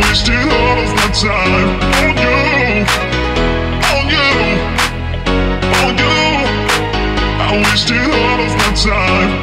wasted all of my time on you, on you, on you. I wasted all of my time.